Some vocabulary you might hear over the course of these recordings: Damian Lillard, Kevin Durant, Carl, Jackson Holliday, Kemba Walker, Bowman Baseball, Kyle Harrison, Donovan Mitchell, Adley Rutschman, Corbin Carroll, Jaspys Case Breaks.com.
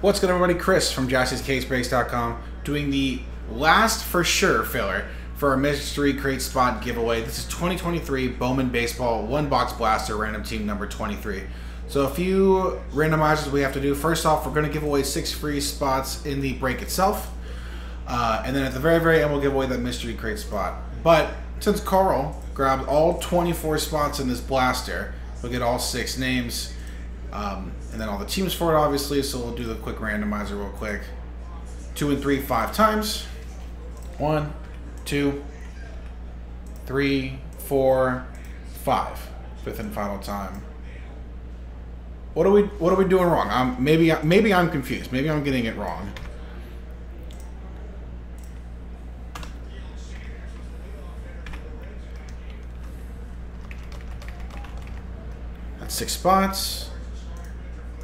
What's good, everybody? Chris from Jaspys Case Breaks.com doing the last for sure filler for our mystery crate spot giveaway. This is 2023 Bowman Baseball 1-box blaster random team number 23. So a few randomizers we have to do. First off, we're going to give away 6 free spots in the break itself, and then at the very end we'll give away that mystery crate spot. But since Carl grabbed all 24 spots in this blaster, we'll get all 6 names. And then all the teams for it, obviously, so we'll do the quick randomizer real quick. 2 and 3 5 times. 1, 2, 3, 4, 5. 5th and final time. What are we doing wrong? Maybe I'm confused. Maybe I'm getting it wrong. That's 6 spots.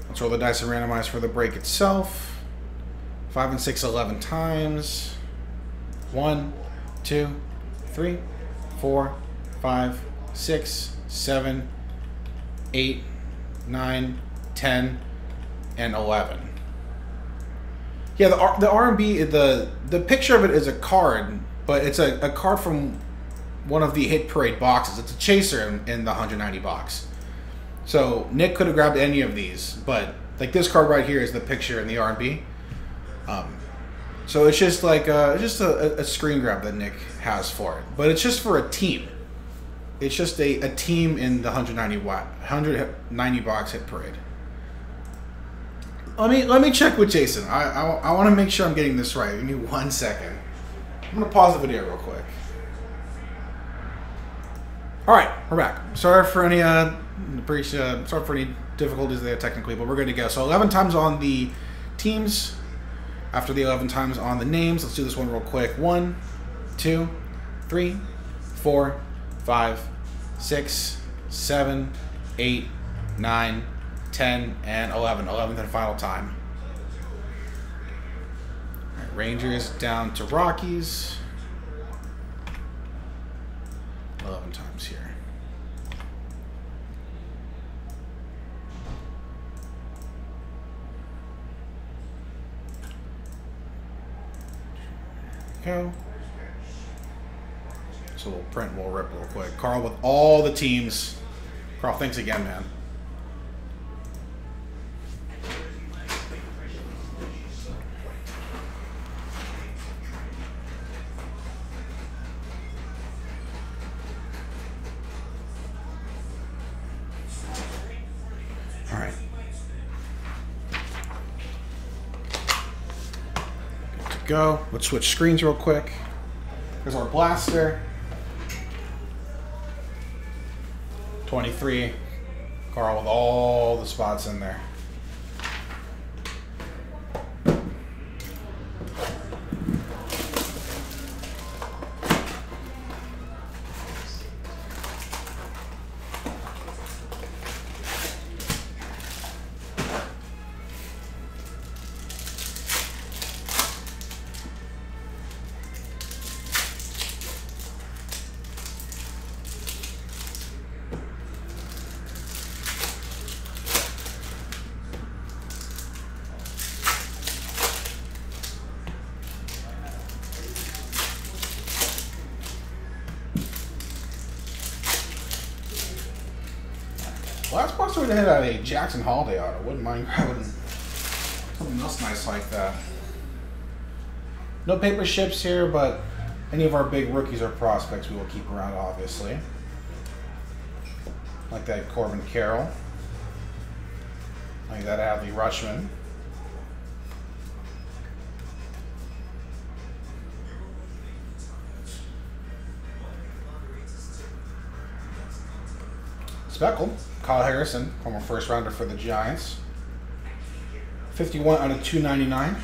Let's roll the dice and randomize for the break itself. 5 and 6, 11 times. 1, 2, 3, 4, 5, 6, 7, 8, 9, 10, and 11. Yeah, the R&B, the picture of it is a card, but it's a card from one of the hit parade boxes. It's a chaser in the 190 box. So Nick could have grabbed any of these, but like this card right here is the picture in the R&B. So it's just like just a screen grab that Nick has for it, but it's just for a team. It's just a team in the 190 box hit parade. Let me check with Jason. I want to make sure I'm getting this right. Give me 1 second. I'm gonna pause the video real quick. All right, we're back. Sorry for any difficulties there technically, but we're good to go. So 11 times on the teams. After the 11 times on the names, let's do this one real quick. 1, 2, 3, 4, 5, 6, 7, 8, 9, 10, and 11. 11th and final time. All right, Rangers down to Rockies. 11 times here. Go. So we'll print, we'll rip real quick. Carl with all the teams. Carl, thanks again, man. All right. Go. Let's switch screens real quick. There's our blaster. 23. Carl with all the spots in there. Last box we had a Jackson Holliday auto. Wouldn't mind grabbing something else nice like that. No paper ships here, but any of our big rookies or prospects we will keep around, obviously. Like that Corbin Carroll. Like that Adley Rutschman. Speckled. Kyle Harrison, former first rounder for the Giants. 51 out of 299.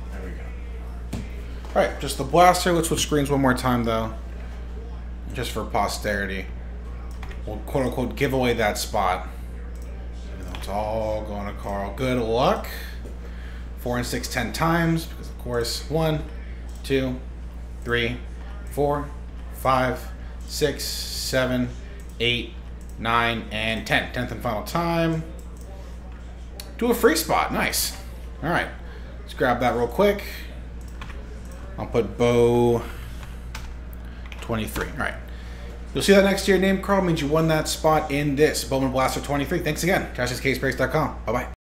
There we go. All right, just the blaster. Let's switch screens one more time, though, just for posterity. We'll quote-unquote give away that spot. Even though it's It's all going to Carl. Good luck. 4 and 6 10 times, because of course 1, 2, 3, 4, 5, 6, 7, 8, 9, and 10. 10th and final time. Do a free spot. Nice. All right. Let's grab that real quick. I'll put Bo 23. All right. You'll see that next to your name, Carl, means you won that spot in this. Bowman Blaster 23. Thanks again. Jaspys Case Breaks.com. Bye-bye.